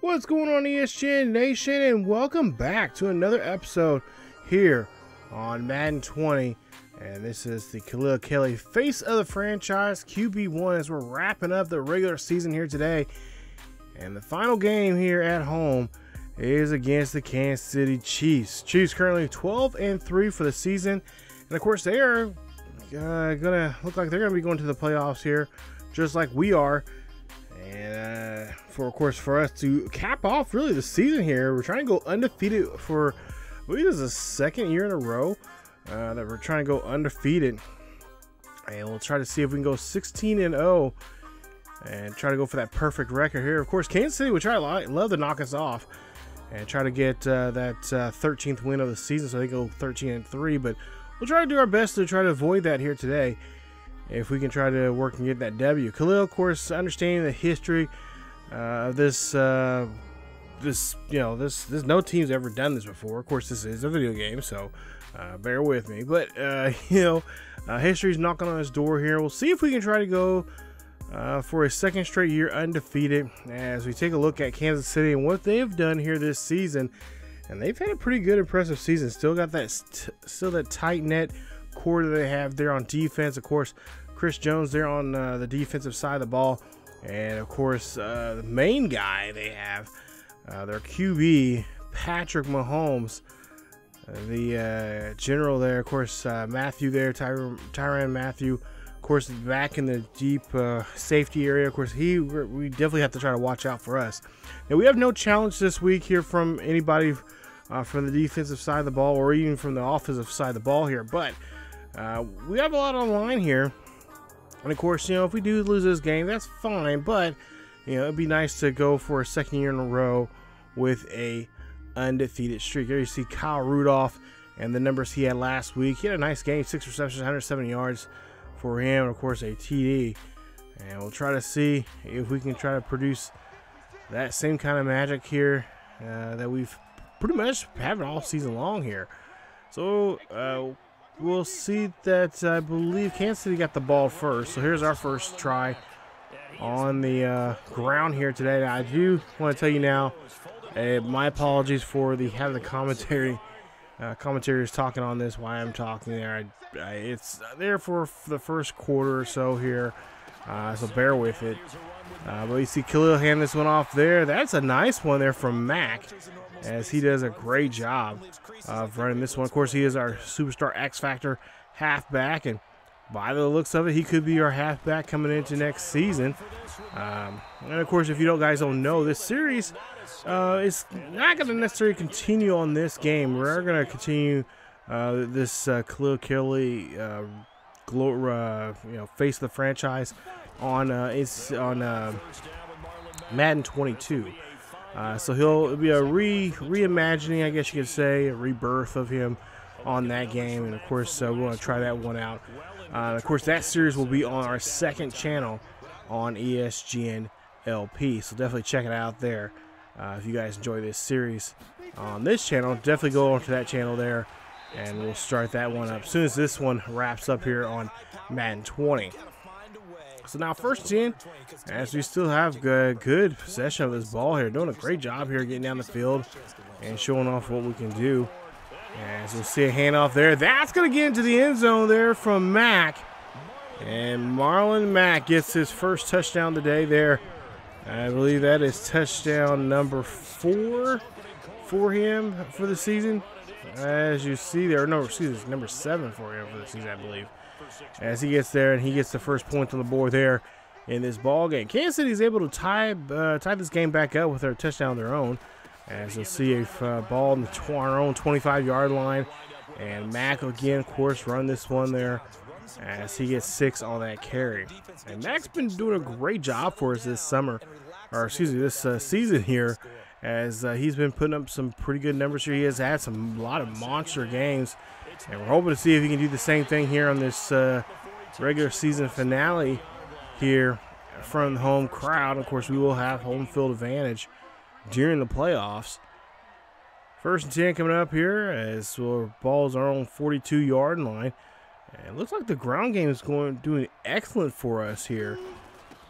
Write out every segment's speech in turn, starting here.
What's going on, ESGN Nation, and welcome back to another episode here on Madden 20. And this is the Khalil Kelley face of the franchise, QB1, as we're wrapping up the regular season here today. And the final game here at home is against the Kansas City Chiefs. Chiefs currently 12-3 for the season. And of course, they are gonna look like they're gonna be going to the playoffs here, just like we are. And for us to cap off really the season here, we're trying to go undefeated for, I believe this is the second year in a row that we're trying to go undefeated. And we'll try to see if we can go 16-0 and try to go for that perfect record here. Of course, Kansas City would try to love to knock us off and try to get that 13th win of the season, so they go 13-3. But we'll try to do our best to try to avoid that here today, if we can try to work and get that W. Khalil, of course, understanding the history of this, no team's ever done this before. Of course, this is a video game, so bear with me. But history's knocking on his door here. We'll see if we can try to go for a second straight year undefeated, as we take a look at Kansas City and what they've done here this season. And they've had a pretty good, impressive season. Still got that, still that tight net core that they have there on defense. Of course, Chris Jones there on the defensive side of the ball, and of course the main guy they have, their QB Patrick Mahomes, the general there. Of course, Mathieu there, Tyrann Mathieu, of course, back in the deep safety area. Of course, we definitely have to try to watch out for us. Now, we have no challenge this week here from anybody from the defensive side of the ball, or even from the offensive side of the ball here, but we have a lot on the line here. And of course, you know, if we do lose this game, that's fine, but you know, it'd be nice to go for a second year in a row with a undefeated streak. Here you see Kyle Rudolph and the numbers he had last week. He had a nice game, 6 receptions, 107 yards for him, and of course a TD. And we'll try to see if we can try to produce that same kind of magic here that we've pretty much have it all season long here. So we'll see that. I believe Kansas City got the ball first. So here's our first try on the ground here today. Now, I do want to tell you now, my apologies for having the commentary. Commentary is talking on this. Why I'm talking there, it's there for the first quarter or so here. So bear with it. But you see Khalil hand this one off there. That's a nice one there from Mack, as he does a great job of running this one. Of course, he is our superstar X-Factor halfback, and by the looks of it, he could be our halfback coming into next season. And of course, if you guys don't know, this series is not going to necessarily continue on this game. We're going to continue this Khalil Kelley face of the franchise on Madden 22. So it'll be a reimagining, I guess you could say, a rebirth of him on that game. And of course, we want to try that one out. Of course, that series will be on our second channel on ESGN LP. So definitely check it out there if you guys enjoy this series on this channel. Definitely go on to that channel there, and we'll start that one up as soon as this one wraps up here on Madden 20. So now first and 10, as we still have good possession of this ball here. Doing a great job here getting down the field and showing off what we can do. As we'll see a handoff there. That's going to get into the end zone there from Mack. And Marlon Mack gets his first touchdown today there. I believe that is touchdown number 4 for him for the season. As you see there, no, excuse me, number 7 for him for the season, I believe. As he gets there, and he gets the first point on the board there in this ball game. Kansas City is able to tie this game back up with their touchdown of their own. As you'll see, a ball on our own 25-yard line, and Mack again, of course, run this one there as he gets 6 on that carry. And Mack's been doing a great job for us this summer, or excuse me, this season here, as he's been putting up some pretty good numbers here. He has had a lot of monster games. And we're hoping to see if he can do the same thing here on this regular season finale here from the home crowd. Of course, we will have home field advantage during the playoffs. First and 10 coming up here as our balls are on 42-yard line. And it looks like the ground game is doing excellent for us here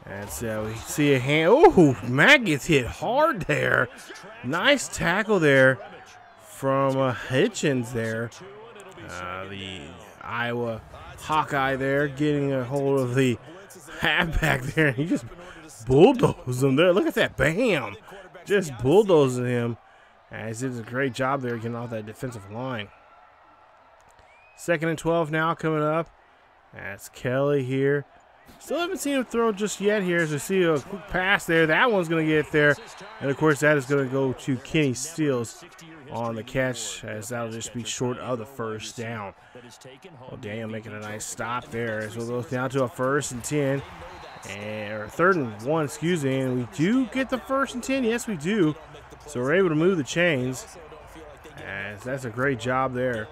And so we see a hand. Oh, Mack gets hit hard there. Nice tackle there from Hitchens there. The Iowa Hawkeye there getting a hold of the halfback there. He just bulldozed him there. Look at that. Bam. Just bulldozing him. And he did a great job there getting off that defensive line. 2nd and 12 now coming up. That's Kelley here. Still haven't seen him throw just yet here. As we see a quick pass there. That one's going to get there. And, of course, that is going to go to Kenny Stills on the catch, as that will just be short of the first down. Well, Daniel making a nice stop there. As we'll go down to a 1st and 10. Or 3rd and 1, excuse me. And we do get the 1st and 10. Yes, we do. So we're able to move the chains. As that's a great job there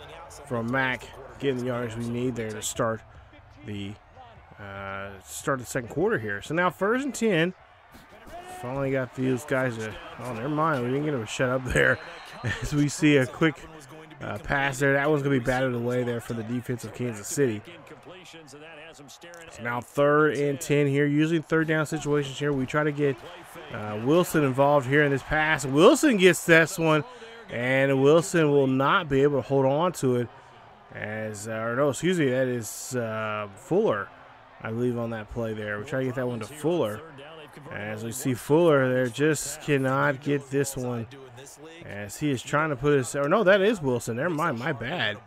from Mack, getting the yardage we need there to start the second quarter here. So now 1st and 10. Finally got these guys to, oh, never mind. We didn't get them to shut up there. As we see a quick pass there. That one's going to be batted away there for the defense of Kansas City. So now 3rd and 10 here. Usually 3rd down situations here. We try to get Wilson involved here in this pass. Wilson gets this one, and Wilson will not be able to hold on to it. As, or no, excuse me, that is Fuller, I believe, on that play there. We try to get that one to Fuller. As we see Fuller there just cannot get this one. As he is trying to put his, or no, that is Wilson. Never mind, my bad.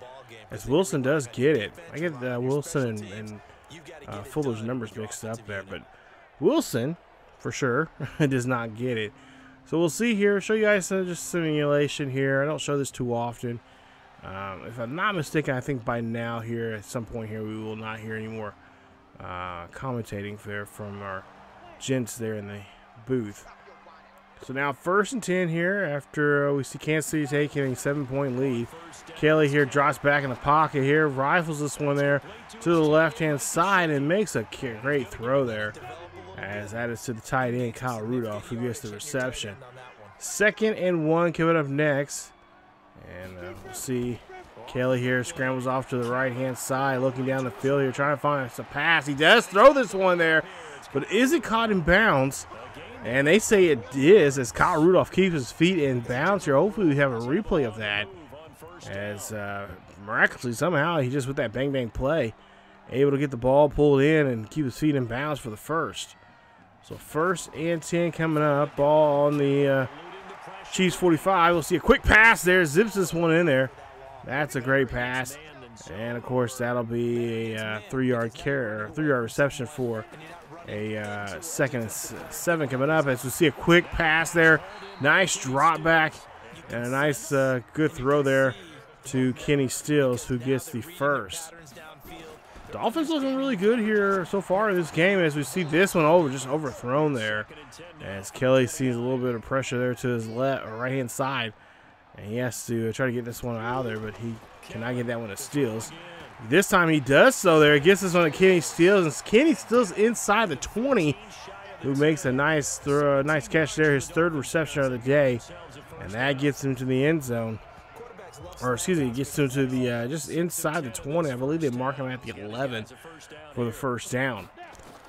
As Wilson does get it. I get Wilson and Fuller's numbers mixed up there. But Wilson, for sure, does not get it. So we'll see here. Show you guys just simulation here. I don't show this too often. If I'm not mistaken, I think by now here, at some point here, we will not hear any more commentating there from our gents there in the booth. So now 1st and 10 here after we see Kansas City taking a 7-point lead. Kelley here drops back in the pocket here, rifles this one there to the left-hand side and makes a great throw there, as that is to the tight end, Kyle Rudolph, who gets the reception. 2nd and 1 coming up next. And we'll see Kelley here scrambles off to the right-hand side, looking down the field here, trying to find a pass. He does throw this one there, but is it caught in bounds? And they say it is, as Kyle Rudolph keeps his feet in bounds here. Hopefully we have a replay of that, as miraculously somehow he just, with that bang-bang play, able to get the ball pulled in and keep his feet in bounds for the first. So 1st and 10 coming up, ball on the Chiefs 45. We'll see a quick pass there, zips this one in there. That's a great pass, and of course that'll be a three-yard reception for a 2nd and 7 coming up. As we see a quick pass there, nice drop back, and a nice good throw there to Kenny Stills, who gets the first. Dolphins looking really good here so far in this game, as we see this one just overthrown there, as Kelley sees a little bit of pressure there to his right-hand side, and he has to try to get this one out of there, but he cannot get that one to Stills. This time he does so there. He gets this one to Kenny Stills, and Kenny Stills inside the 20, who makes a nice throw, a nice catch there, his 3rd reception of the day, and that gets him to the end zone. Or excuse me, gets him to the just inside the 20. I believe they mark him at the 11 for the first down.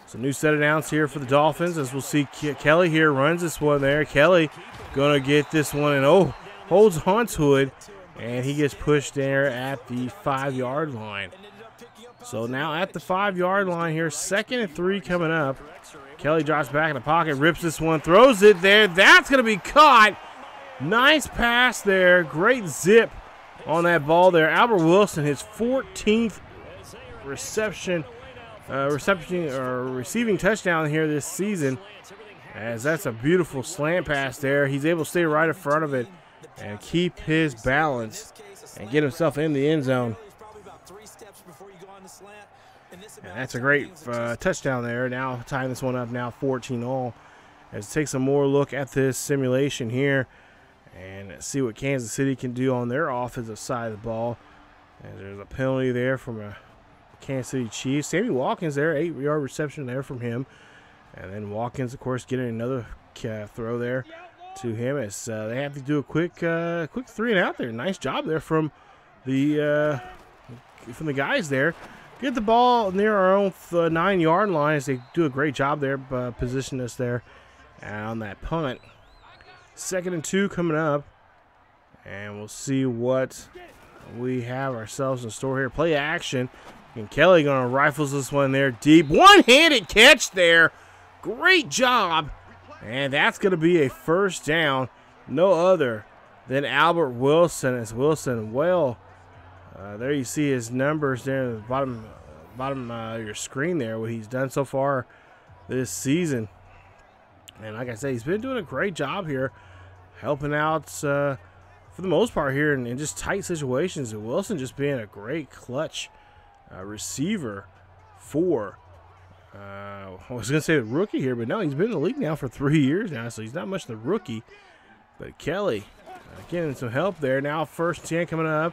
So new set of downs here for the Dolphins, as we'll see Kelley here runs this one there. Kelley gonna get this one, and oh, holds on to it, and he gets pushed there at the 5-yard line. So now at the 5-yard line here, 2nd and 3 coming up. Kelley drops back in the pocket, rips this one, throws it there. That's gonna be caught. Nice pass there. Great zip on that ball there. Albert Wilson, his 14th receiving touchdown here this season, as that's a beautiful slant pass there. He's able to stay right in front of it and keep his balance and get himself in the end zone. And that's a great touchdown there. Now tying this one up now 14-all, as it takes a more look at this simulation here and see what Kansas City can do on their offensive side of the ball. And there's a penalty there from a Kansas City Chiefs. Sammy Watkins there, 8-yard reception there from him. And then Watkins, of course, getting another throw there to him, as they have to do a quick quick three and out there. Nice job there from the guys there. Get the ball near our own 9-yard line as they do a great job there, position us there on that punt. 2nd and 2 coming up, and we'll see what we have ourselves in store here. Play action, and Kelly going to rifles this one there deep. One-handed catch there. Great job, and that's going to be a first down. No other than Albert Wilson, as Wilson well. There you see his numbers there at the bottom of your screen there, what he's done so far this season. And like I said, he's been doing a great job here, helping out for the most part here in just tight situations. And Wilson just being a great clutch receiver for, I was going to say the rookie here, but no, he's been in the league now for 3 years now, so he's not much the rookie. But Kelly getting some help there. Now 1st and 10 coming up.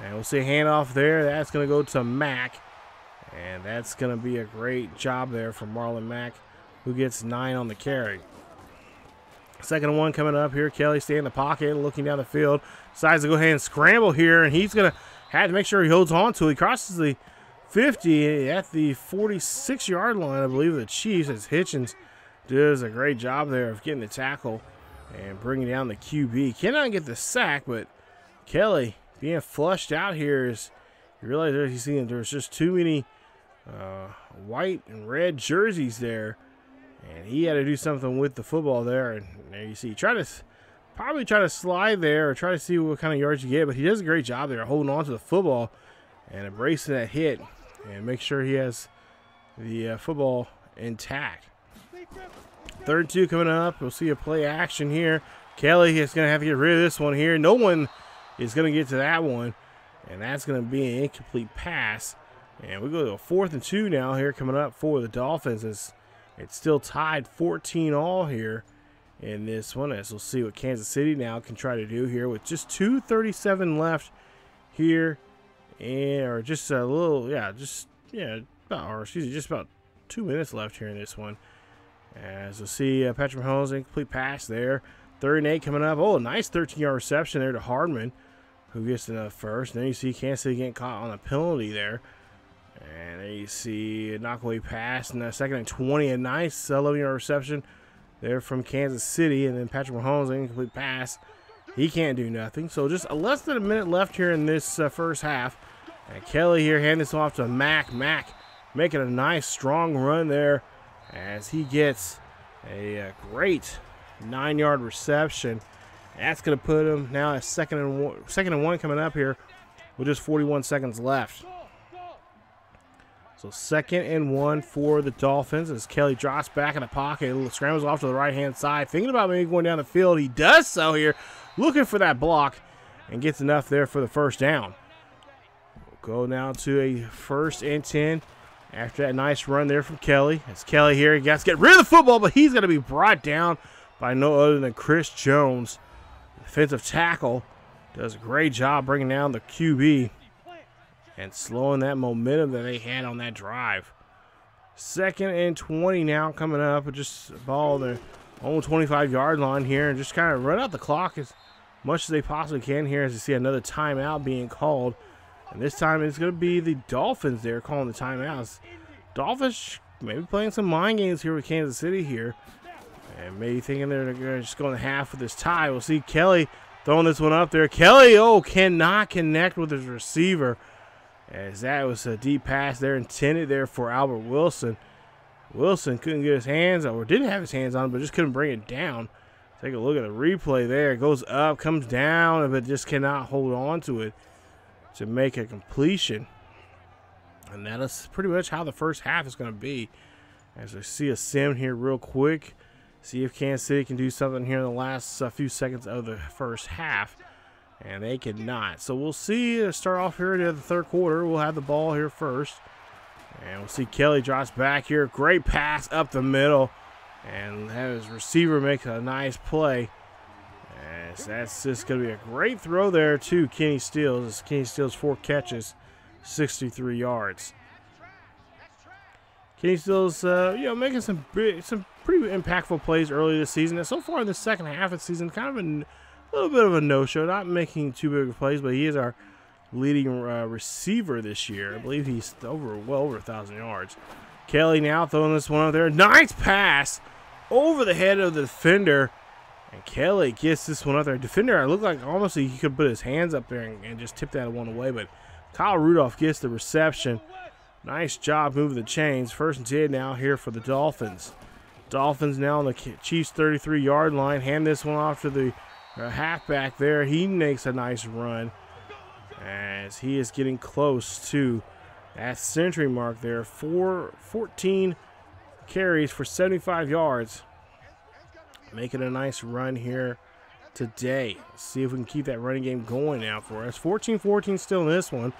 And we'll see a handoff there. That's going to go to Mack. And that's going to be a great job there for Marlon Mack, who gets 9 on the carry. 2nd and 1 coming up here. Kelly staying in the pocket, looking down the field. Decides to go ahead and scramble here. And he's going to have to make sure he holds on to it. He crosses the 50 at the 46-yard line, I believe, of the Chiefs. As Hitchens does a great job there of getting the tackle and bringing down the QB. Cannot get the sack, but Kelly being flushed out here is, you realize he's seeing there's just too many white and red jerseys there, and he had to do something with the football there. And there you see, probably try to slide there or try to see what kind of yards you get, but he does a great job there holding on to the football and embracing that hit and make sure he has the football intact. 3rd and 2 coming up. We'll see a play action here. Kelly is going to have to get rid of this one here. No one is going to get to that one, and that's going to be an incomplete pass. And we go to a 4th and 2 now here coming up for the Dolphins. It's still tied 14-all here in this one, as we'll see what Kansas City now can try to do here with just 2:37 left here, and or just a little, just about 2 minutes left here in this one. As we'll see, Patrick Mahomes, incomplete pass there. 3rd and 8 coming up. Oh, a nice 13-yard reception there to Hardman, who gets the first. And then you see Kansas City getting caught on a penalty there. And then you see a knockaway pass. And a 2nd and 20, a nice 11-yard reception there from Kansas City. And then Patrick Mahomes, incomplete pass. He can't do nothing. So just less than a minute left here in this first half. And Kelly here handing this off to Mack. Mack making a nice, strong run there, as he gets a great 9-yard reception. That's going to put him now at 2nd and 1 coming up here with just 41 seconds left. So 2nd and 1 for the Dolphins as Kelly drops back in the pocket, scrambles off to the right-hand side, thinking about maybe going down the field. He does so here, looking for that block, and gets enough there for the first down. We'll go now to a 1st and 10. After that nice run there from Kelly. It's Kelly here. He has to get rid of the football, but he's going to be brought down by no other than Chris Jones. Defensive tackle does a great job bringing down the QB and slowing that momentum that they had on that drive. 2nd and 20 now coming up. Just a ball on their own 25-yard line here, and just kind of run out the clock as much as they possibly can here, as you see another timeout being called. And this time it's going to be the Dolphins there calling the timeouts. Dolphins maybe playing some mind games here with Kansas City here, and maybe thinking they're going to just go in half with this tie. We'll see Kelly throwing this one up there. Kelly, oh, cannot connect with his receiver, as that was a deep pass there intended there for Albert Wilson. Wilson couldn't get his hands on, or didn't have his hands on, but just couldn't bring it down. Take a look at the replay there. It goes up, comes down, but just cannot hold on to it to make a completion. And that is pretty much how the first half is going to be. As we see a sim here real quick, see if Kansas City can do something here in the last few seconds of the first half, and they could not. So we'll see, start off here to the 3rd quarter. We'll have the ball here first, and we'll see Kelly drops back here. Great pass up the middle, and have his receiver make a nice play. Yes, that's just going to be a great throw there to Kenny Stills. It's Kenny Stills, 4 catches, 63 yards. Kenny Stills, you know, making some pretty impactful plays early this season. And so far in the second half of the season, kind of a little bit of a no-show, not making too big of plays, but he is our leading receiver this year. I believe he's well over 1,000 yards. Kelley now throwing this one up there. Nice pass over the head of the defender. And Kelley gets this one up there. Defender, it looked like honestly he could put his hands up there and just tip that one away. But Kyle Rudolph gets the reception. Nice job moving the chains. 1st and 10 now here for the Dolphins. Dolphins now on the Chiefs 33-yard line. Hand this one off to the halfback there. He makes a nice run as he is getting close to that century mark there. 14 carries for 75 yards. Making a nice run here today. Let's see if we can keep that running game going now for us. 14-14 still in this one.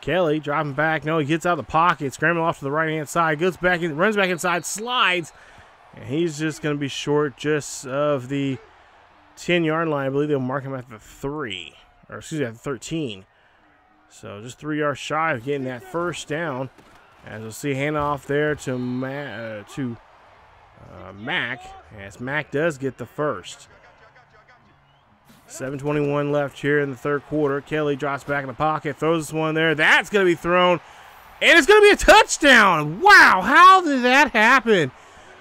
Kelley dropping back. No, he gets out of the pocket. Scrambling off to the right-hand side. Goes back in, runs back inside. Slides. And he's just going to be short just of the 10-yard line. I believe they'll mark him at the 3. Or excuse me, at the 13. So just 3 yards shy of getting that first down. As we'll see, handoff there to Mack, as Mack does get the first. 7:21 left here in the 3rd quarter. Kelley drops back in the pocket, throws this one there. That's going to be thrown, and it's going to be a touchdown. Wow, how did that happen?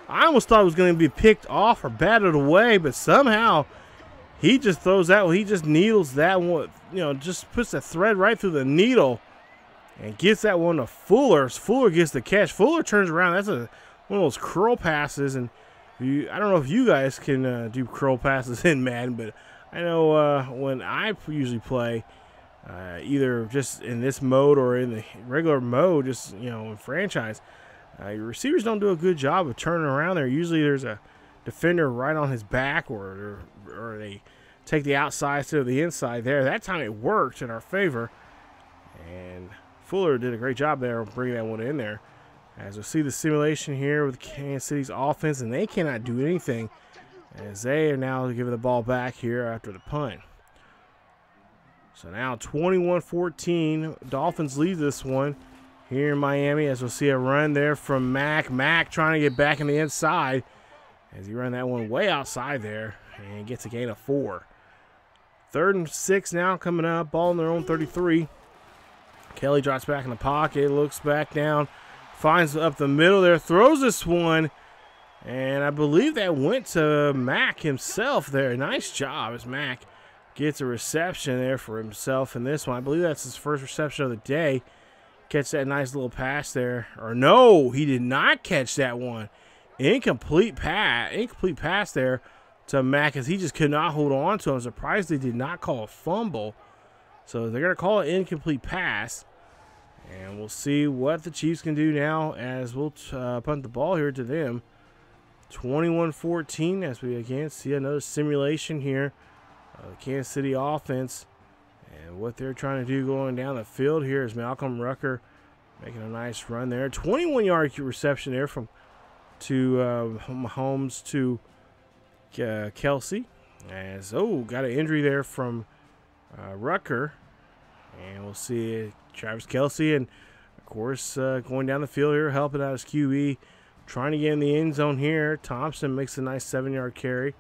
I almost thought it was going to be picked off or batted away, but somehow he just throws that one. He just needles that one, you know, just puts the thread right through the needle and gets that one to Fuller. Fuller gets the catch. Fuller turns around. That's a one of those curl passes, and I don't know if you guys can do curl passes in Madden, but I know when I usually play, either just in this mode or in the regular mode, just, you know, in franchise, your receivers don't do a good job of turning around there. Usually there's a defender right on his back, or they take the outside to the inside there. That time it worked in our favor, and Fuller did a great job there bringing that one in there. As we'll see the simulation here with Kansas City's offense, and they cannot do anything as they are now giving the ball back here after the punt. So now 21-14, Dolphins lead this one here in Miami, as we'll see a run there from Mack. Mack trying to get back in the inside as he ran that one way outside there and gets a gain of 4. 3rd and 6 now coming up, ball in their own 33. Kelley drops back in the pocket, looks back down. Finds up the middle there, throws this one, and I believe that went to Mack himself there. Nice job as Mack gets a reception there for himself in this one. I believe that's his first reception of the day. Catch that nice little pass there. Or no, he did not catch that one. Incomplete pass there to Mack as he just could not hold on to him. I'm surprised they did not call a fumble. So they're going to call an incomplete pass. And we'll see what the Chiefs can do now as we'll punt the ball here to them. 21-14 as we again see another simulation here of the Kansas City offense. And what they're trying to do going down the field here is Malcolm Rucker making a nice run there. 21-yard reception there to Mahomes to Kelce. As, got an injury there from Rucker. And we'll see Travis Kelce, and of course going down the field here, helping out his QB, trying to get in the end zone here. Thompson makes a nice 7-yard carry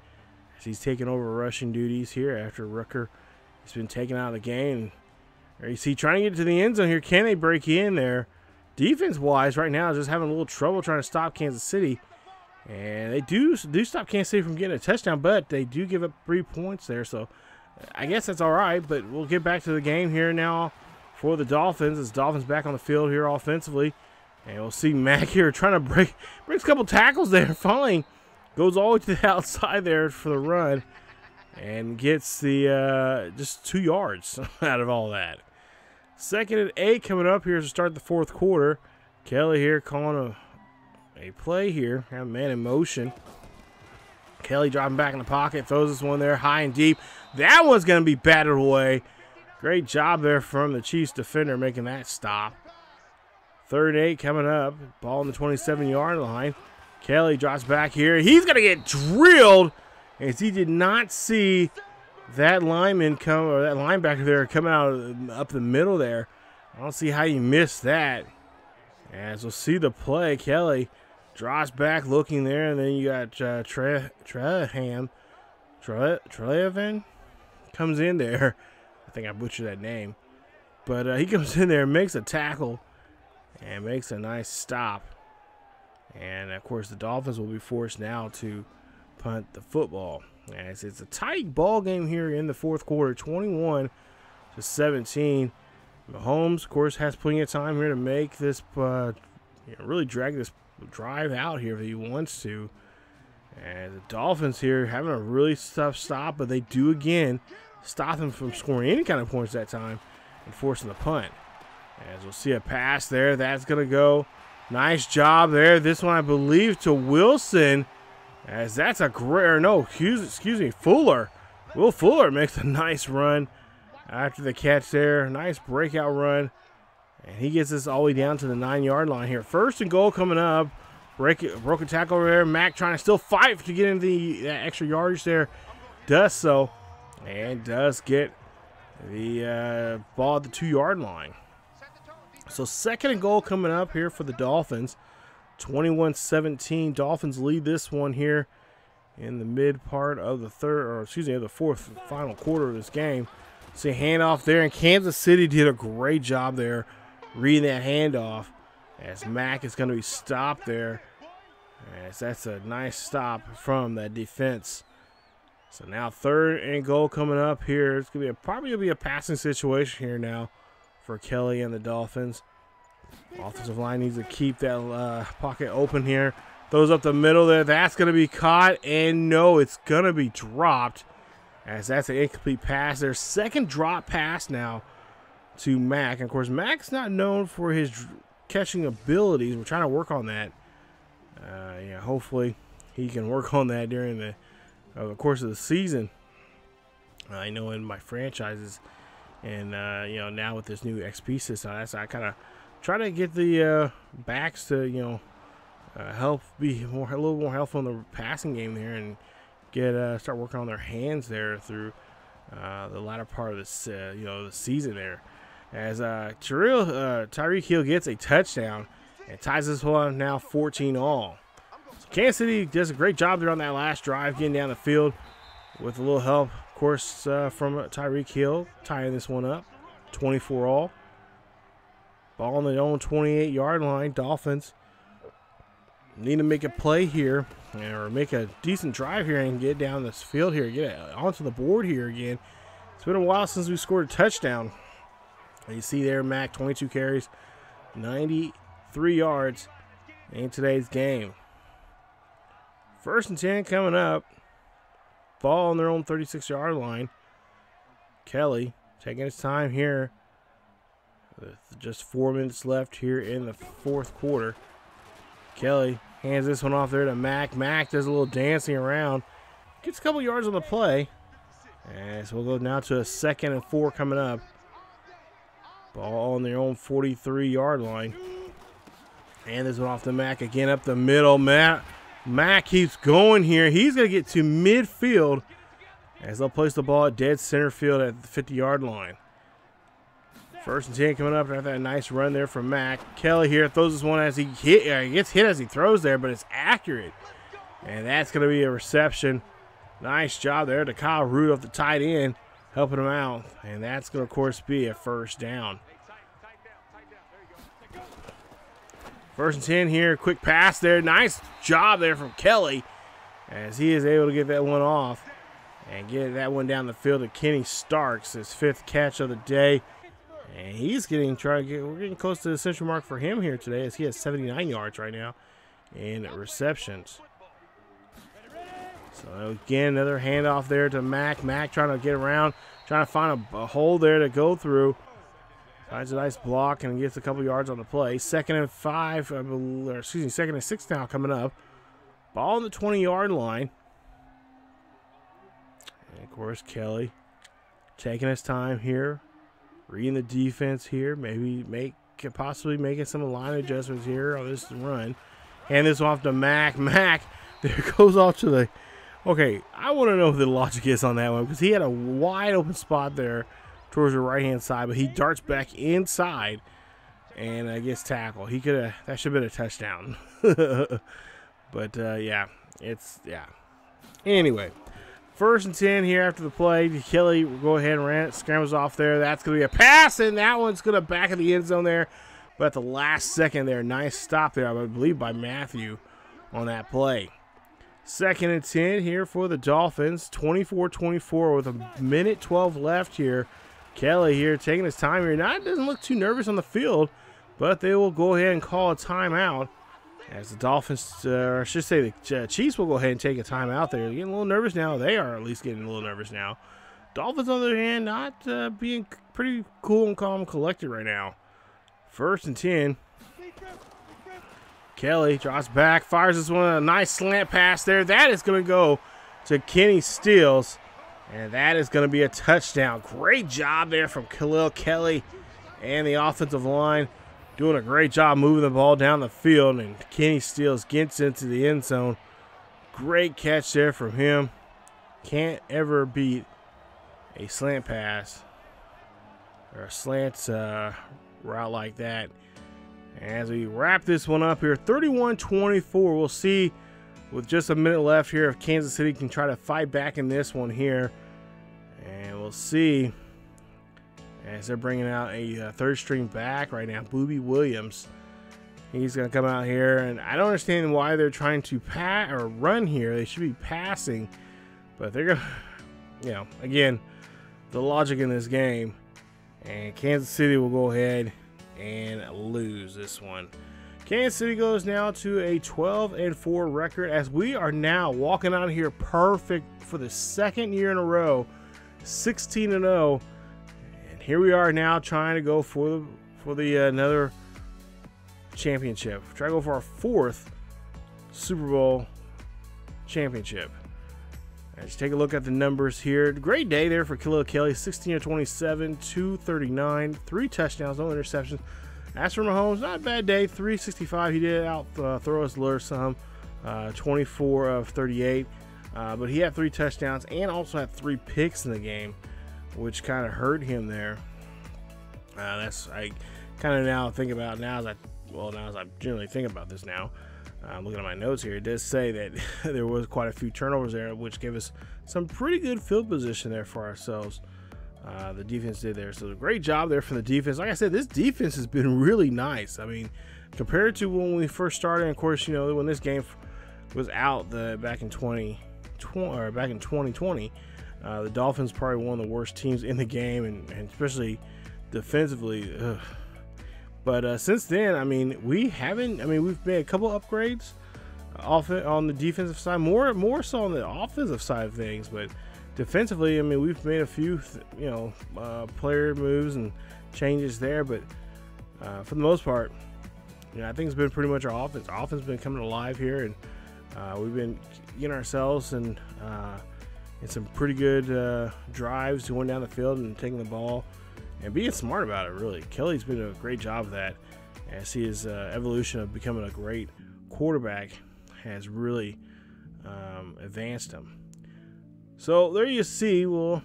as he's taking over rushing duties here after Rucker has been taken out of the game. There you see, trying to get to the end zone here. Can they break in there? Defense-wise, right now, just having a little trouble trying to stop Kansas City, and they do stop Kansas City from getting a touchdown, but they do give up 3 points there, so I guess that's all right, but we'll get back to the game here now for the Dolphins. As Dolphins back on the field here offensively. And we'll see Mack here trying to breaks a couple tackles there. Falling, goes all the way to the outside there for the run and gets the just 2 yards out of all that. 2nd and 8 coming up here to start the 4th quarter. Kelley here calling a play here. Have a man in motion. Kelley dropping back in the pocket, throws this one there high and deep. That one's going to be batted away. Great job there from the Chiefs defender making that stop. 3rd and 8 coming up. Ball on the 27-yard line. Kelley drops back here. He's going to get drilled as he did not see that lineman come, or that linebacker there coming out up the middle there. I don't see how you missed that. As we'll see the play, Kelley draws back looking there, and then you got Trelevan comes in there. I think I butchered that name. But he comes in there and makes a tackle and makes a nice stop. And, of course, the Dolphins will be forced now to punt the football. As it's a tight ball game here in the fourth quarter, 21-17. Mahomes, of course, has plenty of time here to make this, really drag this drive out here if he wants to. And the Dolphins here having a really tough stop, but they do again stop them from scoring any kind of points that time and forcing the punt. As we'll see a pass there, that's going to go. Nice job there. This one, I believe, to Wilson. As that's a great, or no, excuse me, Fuller. Will Fuller makes a nice run after the catch there. Nice breakout run. And he gets this all the way down to the 9-yard line here. First and goal coming up. Broken tackle over there. Mack trying to still fight to get into that extra yardage there. Does so. And does get the ball at the 2-yard line. So second and goal coming up here for the Dolphins. 21-17. Dolphins lead this one here in the mid part of the fourth final quarter of this game. See a handoff there, and Kansas City did a great job there reading that handoff as Mack is going to be stopped there. As that's a nice stop from that defense. So now third and goal coming up here. It's going to be probably a passing situation here now for Kelley and the Dolphins. Offensive line needs to keep that pocket open here. Throws up the middle there. That's going to be caught, and no, it's going to be dropped as that's an incomplete pass. Their second drop pass now to Mack. And, of course, Mack's not known for his catching abilities. We're trying to work on that. Hopefully he can work on that during the course of the season. I know in my franchises, and, now with this new XP system, I kind of try to get the backs to, help be a little more helpful in the passing game there and get start working on their hands there through the latter part of this, the season there. As Tyreek Hill gets a touchdown and ties this one now 14-all. So Kansas City does a great job there on that last drive, getting down the field with a little help, of course, from Tyreek Hill, tying this one up 24-all. Ball on their own 28-yard line. Dolphins need to make a play here, or make a decent drive here and get down this field here, get onto the board here again. It's been a while since we scored a touchdown. And you see there, Mack, 22 carries, 93 yards in today's game. First and 10 coming up. Ball on their own 36-yard line. Kelley taking his time here with just 4 minutes left here in the fourth quarter. Kelley hands this one off there to Mack. Mack does a little dancing around. Gets a couple yards on the play. And so we'll go now to a second and 4 coming up. Ball on their own 43-yard line. And this one off to Mack again up the middle. Mack keeps going here. He's going to get to midfield as they'll place the ball at dead center field at the 50-yard line. First and 10 coming up after that nice run there from Mack. Kelley here throws this one as he gets hit as he throws there, but it's accurate. And that's going to be a reception. Nice job there to Kyle Rudolph, the tight end, helping him out. And that's going to, of course, be a first down. First and 10 here, quick pass there. Nice job there from Kelley as he is able to get that one off and get that one down the field to Kenny Starks, his 5th catch of the day. And he's we're getting close to the century mark for him here today as he has 79 yards right now in receptions. So again, another handoff there to Mack. Mack trying to get around, trying to find a hole there to go through. Finds a nice block and gets a couple yards on the play. Second and 6 now coming up. Ball on the 20-yard line. And, of course, Kelley taking his time here, reading the defense here. Maybe possibly making some line adjustments here on this run. Hand this off to Mack. Mack there goes off to the – okay, I want to know what the logic is on that one because he had a wide open spot there towards the right-hand side, but he darts back inside and gets tackled. That should have been a touchdown. But, yeah, anyway, 1st and 10 here after the play. Kelley will go ahead and ran it, scrambles off there. That's going to be a pass, and that one's going to back of the end zone there. But at the last second there, nice stop there, I believe, by Mathieu on that play. 2nd and 10 here for the Dolphins. 24-24 with a minute 12 left here. Kelley here taking his time here. Now, it doesn't look too nervous on the field, but they will go ahead and call a timeout. As the Dolphins, or I should say the Chiefs will go ahead and take a timeout there. They're getting a little nervous now. They are at least getting a little nervous now. Dolphins, on the other hand, not being pretty cool and calm and collected right now. 1st and 10. Kelley drops back, fires this one, a nice slant pass there. That is going to go to Kenny Stills, and that is going to be a touchdown. Great job there from Khalil Kelley and the offensive line. Doing a great job moving the ball down the field, and Kenny Stills gets into the end zone. Great catch there from him. Can't ever beat a slant pass or a slant route like that. As we wrap this one up here, 31-24. We'll see with just a minute left here if Kansas City can try to fight back in this one here. And we'll see. As they're bringing out a third string back right now, Boobie Williams. He's going to come out here, and I don't understand why they're trying to pass or run here. They should be passing, but they're going to, you know, again, the logic in this game. And Kansas City will go ahead and lose this one. Kansas City goes now to a 12-4 record, as we are now walking out of here perfect for the second year in a row, 16-0. Here we are now trying to go for the another championship. Try to go for our 4th Super Bowl championship. Let's take a look at the numbers here. Great day there for Khalil Kelley, 16-27, 239, 3 touchdowns, no interceptions. As for Mahomes, not a bad day, 365. He did out throw us lower some, 24 of 38, but he had 3 touchdowns and also had 3 picks in the game, which kind of hurt him there. That's I kind of now think about now as I well now as I generally think about this now. Looking at my notes here, it does say that there was quite a few turnovers there, which gave us some pretty good field position there for ourselves. The defense did there, so a great job there for the defense. Like I said, this defense has been really nice. I mean, compared to when we first started, of course, you know, when this game was out the back in 2020. The Dolphins probably one of the worst teams in the game, and especially defensively. Ugh. But since then, I mean, we haven't. I mean, we've made a couple upgrades off on the defensive side, more so on the offensive side of things. But defensively, I mean, we've made a few, you know, player moves and changes there. But for the most part, you know, I think it's been pretty much our offense. Our offense has been coming alive here, and we've been getting ourselves and. And some pretty good drives going down the field and taking the ball and being smart about it, really. Kelly's been doing a great job of that, as his evolution of becoming a great quarterback has really advanced him. So there you see, we'll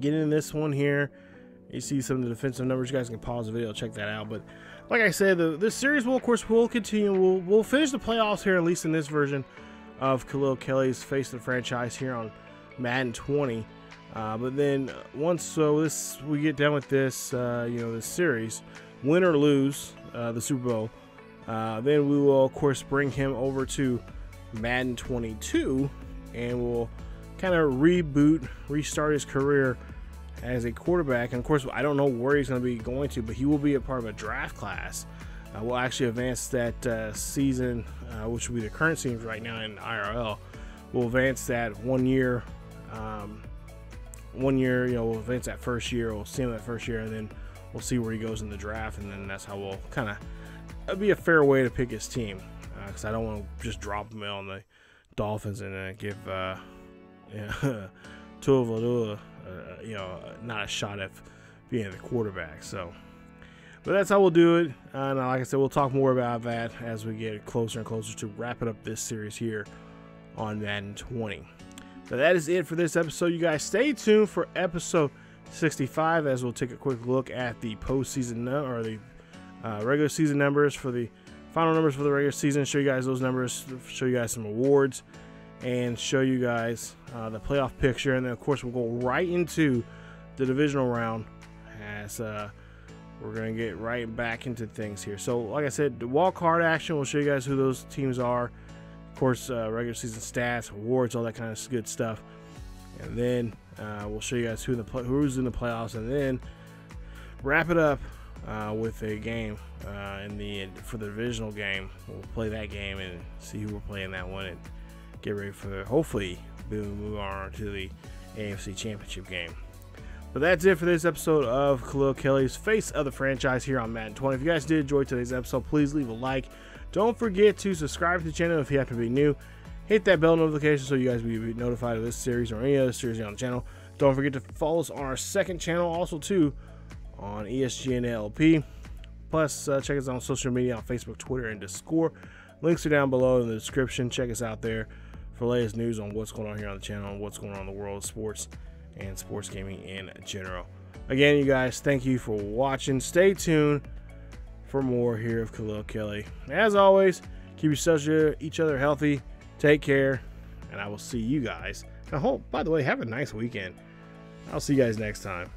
get into this one here. You see some of the defensive numbers. You guys can pause the video, check that out. But like I said, this series will, of course, will continue. We'll finish the playoffs here, at least in this version of Khalil Kelley's face of the franchise here on Madden 20, but then once we get done with this, you know, this series, win or lose the Super Bowl, then we will of course bring him over to Madden 22, and we'll kind of restart his career as a quarterback. And of course, I don't know where he's going to be going to, but he will be a part of a draft class. We'll actually advance that season, which will be the current season right now in IRL. We'll advance that 1 year, you know, we'll advance that 1st year. We'll see him that 1st year, and then we'll see where he goes in the draft, and then that's how we'll kind of, that'd be a fair way to pick his team, because I don't want to just drop him on the Dolphins and give Tua Valoa, you know, not a shot at being the quarterback. So. But that's how we'll do it, and like I said, we'll talk more about that as we get closer and closer to wrapping up this series here on Madden 20. But that is it for this episode. You guys stay tuned for episode 65, as we'll take a quick look at the postseason or the regular season numbers for the final numbers for the regular season. Show you guys those numbers, show you guys some awards, and show you guys the playoff picture. And then, of course, we'll go right into the divisional round as we're going to get right back into things here. So, like I said, the wild card action, we'll show you guys who those teams are. Of course, regular season stats, awards, all that kind of good stuff. And then we'll show you guys who's in the playoffs, and then wrap it up with a game for the divisional game. We'll play that game and see who we're playing that one and get ready for the, hopefully we'll move on to the AFC Championship game. But that's it for this episode of Khalil Kelley's Face of the Franchise here on Madden 20. If you guys did enjoy today's episode, please leave a like. Don't forget to subscribe to the channel if you happen to be new. Hit that bell notification so you guys will be notified of this series or any other series on the channel. Don't forget to follow us on our second channel, also too, on ESGN LP. Plus, check us out on social media on Facebook, Twitter, and Discord. Links are down below in the description. Check us out there for latest news on what's going on here on the channel and what's going on in the world of sports and sports gaming in general. Again, you guys, thank you for watching. Stay tuned for more here of Khalil Kelley. As always, keep each other healthy. Take care, and I will see you guys. I hope, by the way, have a nice weekend. I'll see you guys next time.